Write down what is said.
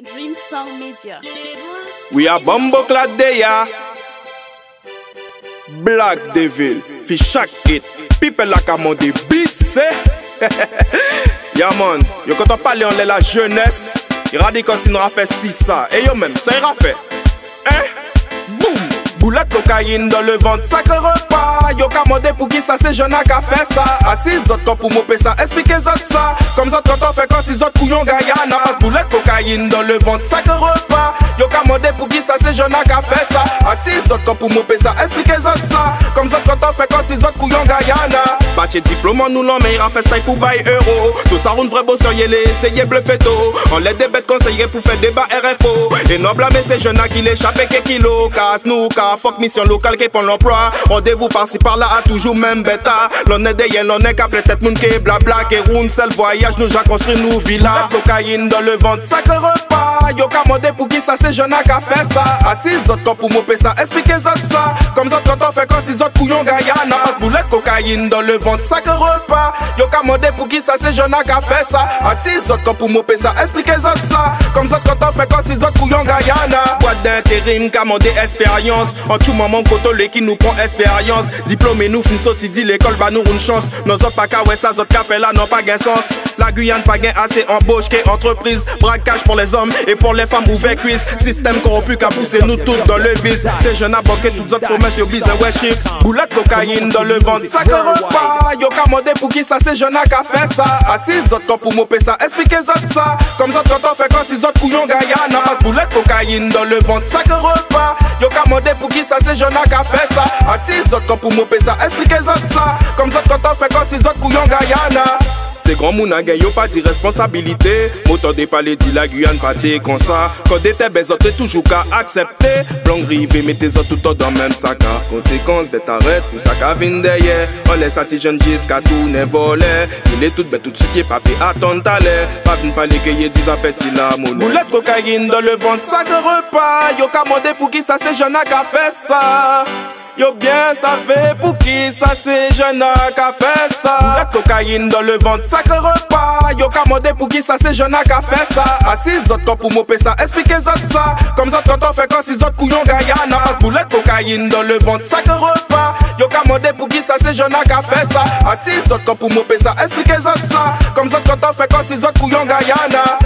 Dream Sound Media. We are Bambo Kladdea, Black Devil Fichak it. People like I'm on the beast. Yeah man, yo quand on parle on est la jeunesse. Il a dit qu'on s'en fait 600. Et yo même, ça ira fait. Hein? Boum! Boulette cocaïne dans le ventre, sacré repas. Yo commandé pour qui ça, c'est jeune à café ça. Assis d'autres quand pour m'opé ça, expliquez autres ça. Comme ça quand on fait quand c'est autres couillons Guyana. Boulette cocaïne dans le ventre, sacré repas. Yo commandé pour qui ça, c'est jeune à café ça. Assis d'autres quand pour m'opé ça, expliquez autres ça. Comme ça quand on fait quand c'est autres couillons Guyana. Bâtier diplôme en nous l'en mais il a fait 5 pour bail euro. Tout ça roule vrai beau sur les essayez bluffeto. On les débête conseillés pour faire débat RFO. Et noble mais c'est jeune à qui l'échappe et kilo. Casse nous, casse fuck mission locale qui pour l'emploi. Rendez-vous par-ci par-là à toujours même bêta. L'on est des yens, l'on est qu'à peut-être moun qui blabla. Qui roule seul voyage, nous j'ai construit nos villas. Cocaïne dans le ventre, sacré repas. Yo commandé pour qui ça c'est jeune à café ça. Assis d'autres quand pour m'opé ça, expliquez autres ça. Comme ça quand on fait quand c'est autres couillons Guyana. Boulette cocaïne dans le ventre. Sacre repas, yo commandé pour qui ça c'est jeune à café ça. Assis autres quand pour m'opé ça, expliquez autres ça. Comme ça quand on fait quand c'est autres couillons Guyana. Boîte d'intérim, commandé expérience. En tout moment cotolé qui nous prend expérience. Diplômé nous fin sorti dit l'école va nous une chance. Nos autres pas qu'à ouais ça, autres café là n'ont pas gain sens. La Guyane pas gain assez embauche qu'est entreprise. Braquage pour les hommes et pour les femmes ouvert cuisse. Système corrompu qu'à pousser nous toutes dans le vice. Ces jeunes à banquer toutes autres promesses yo bise ouais chiffre. Boulette cocaïne dans le ventre, sacre repas. Yo commandé pour qui ça c'est jeune à café ça. Assis d'autres quand pour m'opé ça, expliquez autres ça. Comme ça quand on fait quand c'est autres couillons Guyana. Boulette cocaïne dans le ventre, sacré repas. Yo commandé pour qui ça c'est jeune à café ça. Assis d'autres quand pour m'opé ça, expliquez autres ça. Comme ça quand on fait quand c'est autres couillons Guyana. C'est grand moun a gagne, yo pas d'irresponsabilité. Moteur des palais dit la Guyane pas des comme ça. Quand des tes belles autres toujours qu'à accepter. Blanc rivé, mettez autres tout dans même sac. Conséquence, bête arrête, tout ça qu'à vine derrière. On laisse à ti jeune jusqu'à tout n'est volé. Il est tout bête, tout de suite, papier attend à l'air. Pas vine pas les gayer, dis à petit la monnaie. Boulette cocaïne dans le ventre, sacré repas. Yo commandé pour qui ça c'est jeune à café ça. Yo bien savez pour qui ça c'est jeune à café ça. Boulette cocaïne dans le ventre, sacré repas. Yo commandé pour qui ça c'est jeune à café ça. Assis d'autres quand pour m'opé ça, expliquez autres ça. Comme ça quand on fait quand c'est autres couillons Guyana. Boulette cocaïne dans le ventre, sacré repas. Yo commandé pour qui ça c'est jeune à café ça. Assis d'autres quand pour m'opé ça, expliquez autres ça. Comme ça quand on fait quand c'est autres couillons Guyana.